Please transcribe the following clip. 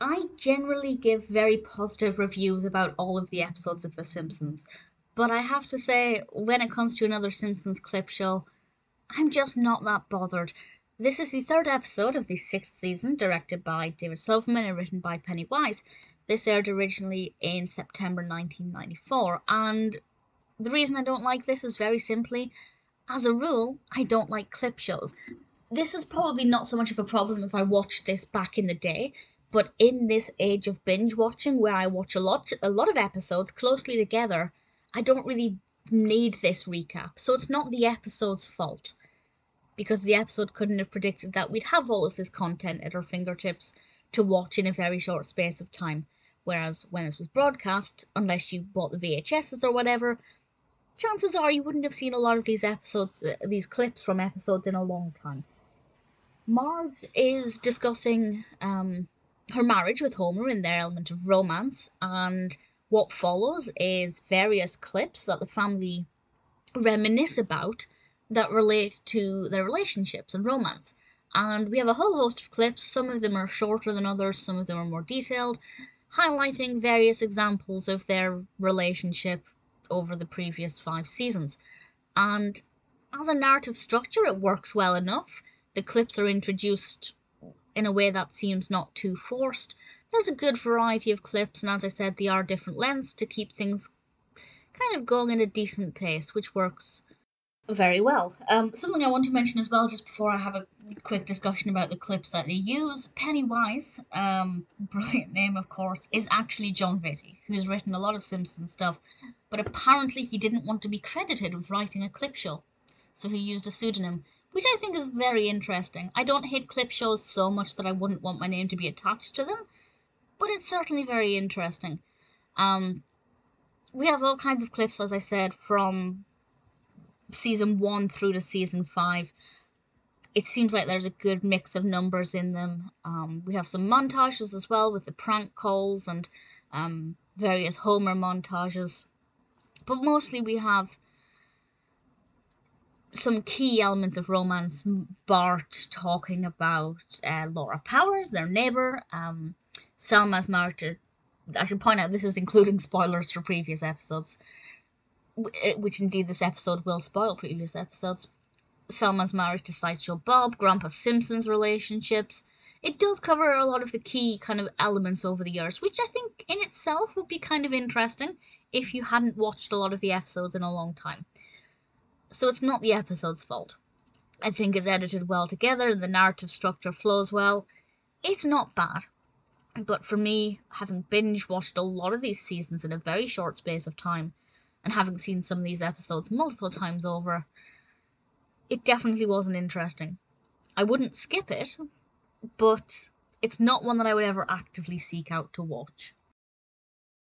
I generally give very positive reviews about all of the episodes of The Simpsons, but I have to say, when it comes to another Simpsons clip show, I'm just not that bothered. This is the third episode of the sixth season, directed by David Silverman and written by Penny Wise. This aired originally in September 1994, and the reason I don't like this is very simply, as a rule, I don't like clip shows. This is probably not so much of a problem if I watched this back in the day, but in this age of binge watching, where I watch a lot of episodes closely together, I don't really need this recap. So it's not the episode's fault, because the episode couldn't have predicted that we'd have all of this content at our fingertips to watch in a very short space of time. Whereas when this was broadcast, unless you bought the VHSs or whatever, chances are you wouldn't have seen a lot of these episodes, these clips from episodes in a long time. Marge is discussing her marriage with Homer in their element of romance, and what follows is various clips that the family reminisce about that relate to their relationships and romance. And we have a whole host of clips. Some of them are shorter than others, some of them are more detailed, highlighting various examples of their relationship over the previous 5 seasons. And as a narrative structure, it works well enough. The clips are introduced in a way that seems not too forced. There's a good variety of clips, and as I said, they are different lengths to keep things kind of going at a decent pace, which works very well. Something I want to mention as well, just before I have a quick discussion about the clips that they use, Penny Wise, brilliant name of course, is actually John Vitti, who's written a lot of Simpsons stuff, but apparently he didn't want to be credited with writing a clip show, so he used a pseudonym, which I think is very interesting. I don't hate clip shows so much that I wouldn't want my name to be attached to them, but it's certainly very interesting. We have all kinds of clips, as I said, from season 1 through to season 5. It seems like there's a good mix of numbers in them. We have some montages as well with the prank calls and various Homer montages, but mostly we have some key elements of romance. Bart talking about Laura Powers, their neighbour, Selma's marriage to, I should point out this is including spoilers for previous episodes, which indeed this episode will spoil previous episodes, Selma's marriage to Sideshow Bob, Grandpa Simpson's relationships. It does cover a lot of the key kind of elements over the years, which I think in itself would be kind of interesting if you hadn't watched a lot of the episodes in a long time. So it's not the episode's fault. I think it's edited well together and the narrative structure flows well. It's not bad. But for me, having binge watched a lot of these seasons in a very short space of time, and having seen some of these episodes multiple times over, it definitely wasn't interesting. I wouldn't skip it, but it's not one that I would ever actively seek out to watch.